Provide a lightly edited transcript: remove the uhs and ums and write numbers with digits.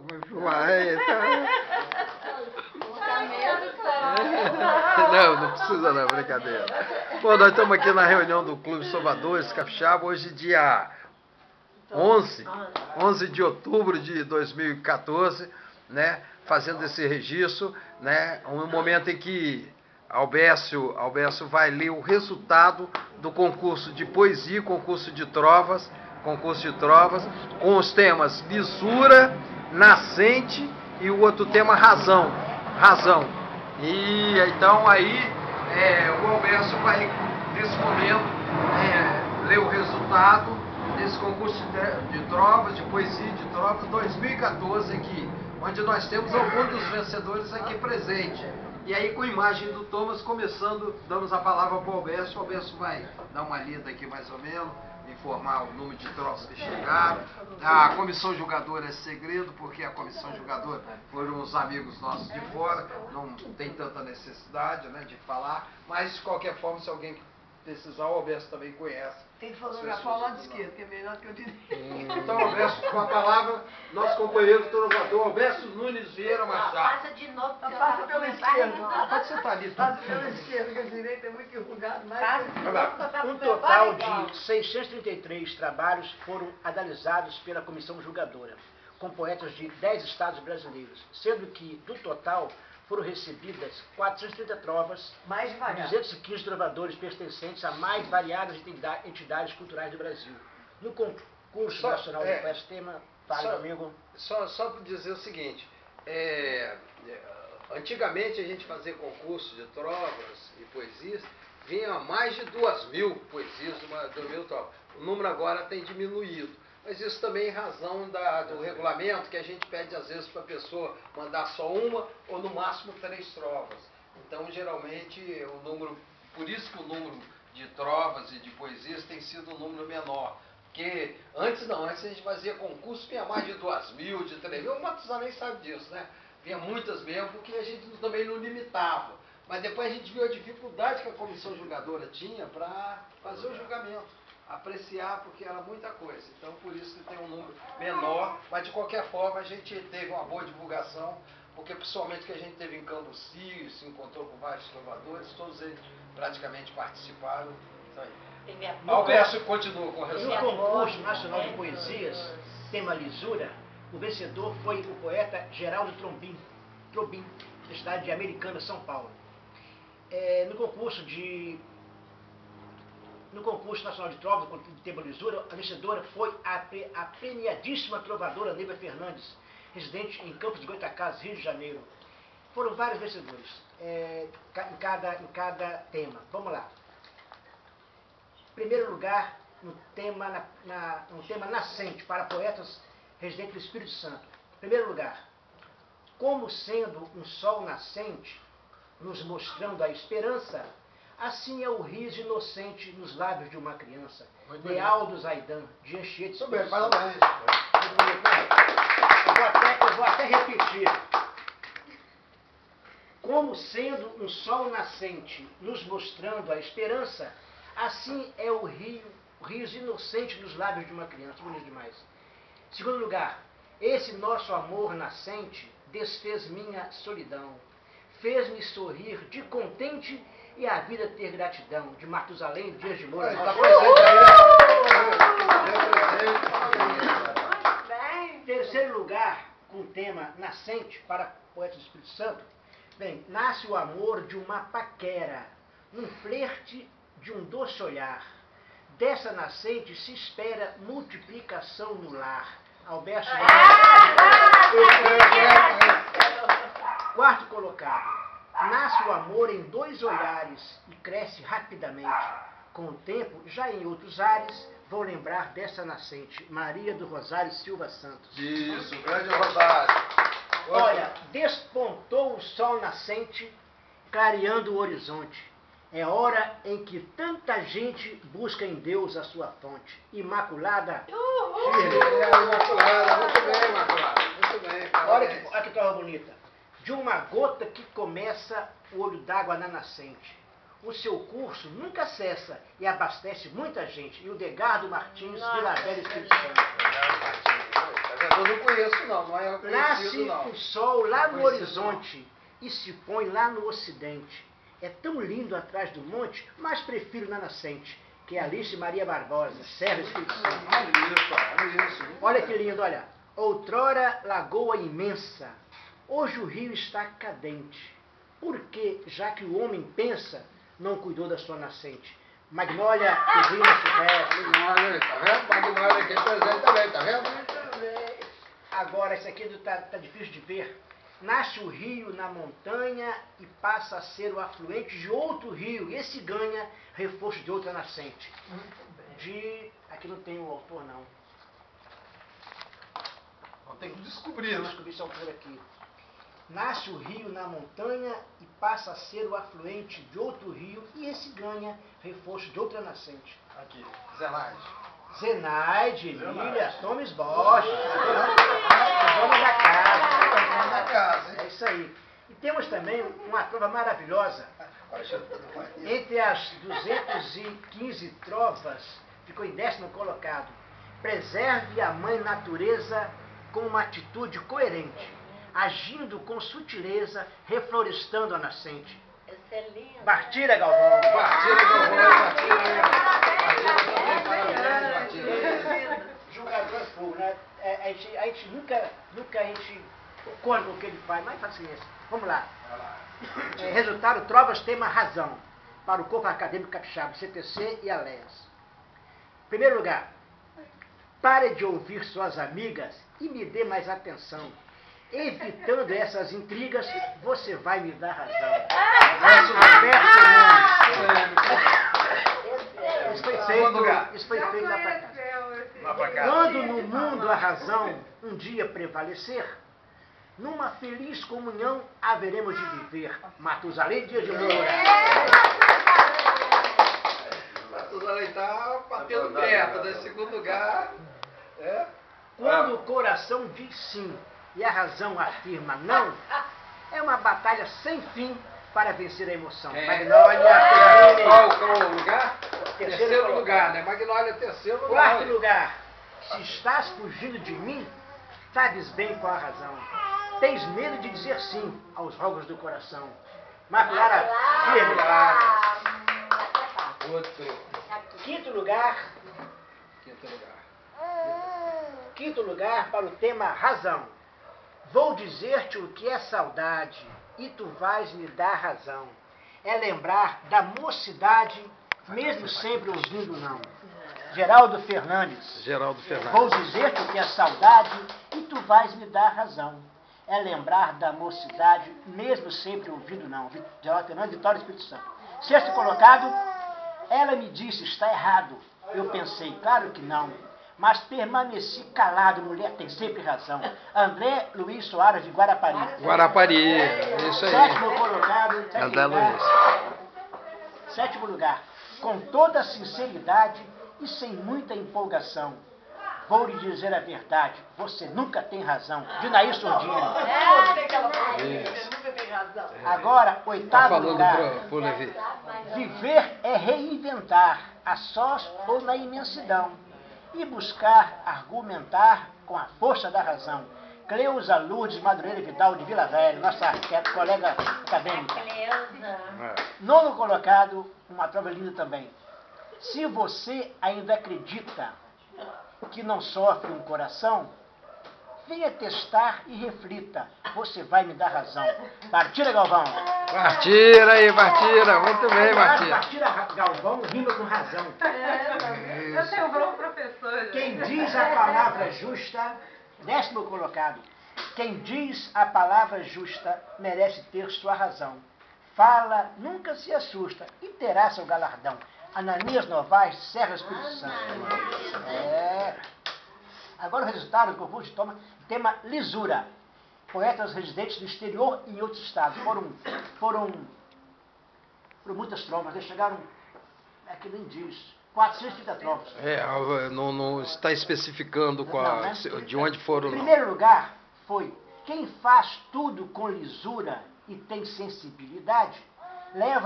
alguma joaia e tal. Não, não precisa não, brincadeira. Bom, nós estamos aqui na reunião do Clube Sovadores Capixaba, hoje dia 11 de outubro de 2014, né, fazendo esse registro, né, um momento em que Albércio vai ler o resultado do concurso de poesia, concurso de trovas, com os temas lisura, nascente e o outro tema razão. E então aí o Albércio vai nesse momento ler o resultado desse concurso de poesia de trovas 2014 aqui, onde nós temos alguns dos vencedores aqui presente. E aí, com a imagem do Thomas, começando, damos a palavra para o Albércio. O Albércio vai dar uma lida aqui, mais ou menos, informar o número de trovas que chegaram. A comissão julgadora é segredo, porque a comissão julgadora foram os amigos nossos de fora, não tem tanta necessidade, né, de falar, mas, de qualquer forma, se alguém precisar, o Albércio também conhece. Tem que fotografar o lado esquerdo, que é melhor que eu direito. Então, Albércio, com a palavra, nosso companheiro trovador, Albércio Nunes Vieira Machado. Passa de novo, passa pelo esquerdo. Pode sentar ali. Passa pelo esquerdo, que o direito é muito enrugado. Um total de 633 trabalhos foram analisados pela comissão julgadora, com poetas de 10 estados brasileiros, sendo que, do total, foram recebidas 430 trovas, mais 215 trovadores pertencentes a mais variadas entidades culturais do Brasil. No concurso nacional de poesia tema, fala, amigo. Só para dizer o seguinte, antigamente a gente fazia concurso de trovas e poesias, vinha mais de 2.000 poesias, 2.000 trovas. O número agora tem diminuído. Mas isso também em razão do regulamento, que a gente pede às vezes para a pessoa mandar só uma ou no máximo 3 trovas. Então, geralmente, o número, por isso que o número de trovas e de poesias tem sido um número menor. Porque antes a gente fazia concurso, vinha mais de 2.000, de 3.000, o Matusalém sabe disso, né? Vinha muitas mesmo, porque a gente também não limitava. Mas depois a gente viu a dificuldade que a comissão julgadora tinha para fazer o julgamento, apreciar, porque era muita coisa. Então, por isso que tem um número menor, mas de qualquer forma a gente teve uma boa divulgação, porque principalmente que a gente teve em Campos, se encontrou com vários trovadores, todos eles praticamente participaram. Então, Albércio continua com o resultado. No concurso nacional de poesias, tema lisura, o vencedor foi o poeta Geraldo Trombim, da cidade de Americana, São Paulo. No concurso nacional de trovas, com o tema lisura, a vencedora foi a premiadíssima trovadora Neiva Fernandes, residente em Campos dos Goitacazes, Rio de Janeiro. Foram vários vencedores em cada tema. Vamos lá. Primeiro lugar, no tema nascente, para poetas residentes do Espírito Santo. Primeiro lugar, como sendo um sol nascente, nos mostrando a esperança, assim é o riso inocente nos lábios de uma criança. Nealdo Zaidan, de Enchete. Muito bem, parabéns. Eu vou até repetir. Como sendo um sol nascente nos mostrando a esperança, assim é o riso inocente nos lábios de uma criança. Bonito demais. Segundo lugar, esse nosso amor nascente desfez minha solidão, fez-me sorrir de contente e a vida ter gratidão, de Matusalém Dias de Moura. Está presente aí. Terceiro lugar, com o tema nascente, para poetas do Espírito Santo. Bem, nasce o amor de uma paquera, um flerte de um doce olhar. Dessa nascente se espera multiplicação no lar. Albércio. Quarto colocado. Nasce o amor em 2 olhares e cresce rapidamente. Com o tempo, já em outros ares, vão lembrar dessa nascente. Maria do Rosário Silva Santos. Isso, grande Rosário. Olha, despontou o sol nascente, clareando o horizonte. É hora em que tanta gente busca em Deus a sua fonte. Imaculada. Imaculada, muito bem, Imaculada. Muito bem. Olha que coisa bonita. De uma gota que começa o olho d'água na nascente. O seu curso nunca cessa e abastece muita gente. E o Degardo Martins, Vila Velha, Espírito Santo. Eu não conheço não, não é conhecido não. Nasce o sol lá no horizonte e se põe lá no ocidente. É tão lindo atrás do monte, mas prefiro na nascente, que é Alice Maria Barbosa, Serra, Espírito Santo. Olha que lindo, olha. Outrora lagoa imensa, hoje o rio está cadente. Porque, já que o homem pensa, não cuidou da sua nascente. Magnólia, que vinha se veste. Magnólia, tá vendo? Magnólia aqui presente também, tá vendo? Muito bem. Agora, esse aqui tá difícil de ver. Nasce o rio na montanha e passa a ser o afluente de outro rio. E esse ganha reforço de outra nascente. Aqui não tem o autor, não. Tem que descobrir, né? Descobrir esse autor aqui. Nasce o rio na montanha e passa a ser o afluente de outro rio. E esse ganha reforço de outra nascente. Aqui, Zenaide, Emília, Thomas Bosch. Vamos da casa. É isso aí. E temos também uma trova maravilhosa. Entre as 215 trovas, ficou em 10º colocado. Preserve a mãe natureza com uma atitude coerente, agindo com sutileza, reflorestando a nascente. Excelente. Bartira Galvão. Bartilha Galvão. Jogador full, né? A gente nunca concordo com o que ele faz, mas paciência. Vamos lá. Resultado, trovas, tema, razão. Para o Corpo Acadêmico Capixaba, CTC e Aléas. Primeiro lugar, pare de ouvir suas amigas e me dê mais atenção. Evitando essas intrigas, você vai me dar razão. Isso foi feito lá pra cá. Quando no mundo a razão um dia prevalecer, numa feliz comunhão haveremos de viver. Matusalém Dias de Moura. Matusalém está batendo perto, em segundo lugar. Quando o coração diz sim e a razão afirma não, é uma batalha sem fim para vencer a emoção. Magnólia, qual lugar? Terceiro lugar, né? Magnólia, terceiro lugar. Quarto lugar, se estás fugindo de mim, sabes bem qual a razão. Tens medo de dizer sim aos rogos do coração. Maculada, firme. Quinto lugar para o tema razão. Vou dizer-te o que é saudade e tu vais me dar razão. É lembrar da mocidade, mesmo sempre ouvindo não. Geraldo Fernandes. Vou dizer-te o que é saudade e tu vais me dar razão. É lembrar da mocidade, mesmo sempre ouvido não. Geraldo Fernandes, Vitória, Espírito Santo. Sexto colocado, ela me disse, está errado. Eu pensei, claro que não, mas permaneci calado. Mulher tem sempre razão. André Luiz Soares de Guarapari. Isso aí. Sétimo lugar, com toda sinceridade e sem muita empolgação. Vou lhe dizer a verdade, você nunca tem razão. Dinaí Sudini. Agora, oitavo lugar. Viver é reinventar, a sós ou na imensidão, e buscar argumentar com a força da razão. Cleusa Lourdes Madureira Vital, de Vila Velha, nossa arquiteta, colega acadêmica. Nono colocado, uma prova linda também. Se você ainda acredita que não sofre um coração, venha testar e reflita. Você vai me dar razão. Bartira Galvão. Bartira. Muito bem, Bartira. Bartira Galvão rima com razão. Eu tenho um bom professor. Quem diz a palavra justa, 10º colocado. Quem diz a palavra justa merece ter sua razão. Fala, nunca se assusta e terá seu galardão. Ananias Novaes, Serra, Espírito Santo. Agora o resultado do concurso toma tema lisura. Poetas residentes do exterior e em outros estados. Foram muitas trovas, eles chegaram, aqui nem diz, 430 trovas. Não está especificando de onde foram. Em primeiro lugar foi, quem faz tudo com lisura e tem sensibilidade, leva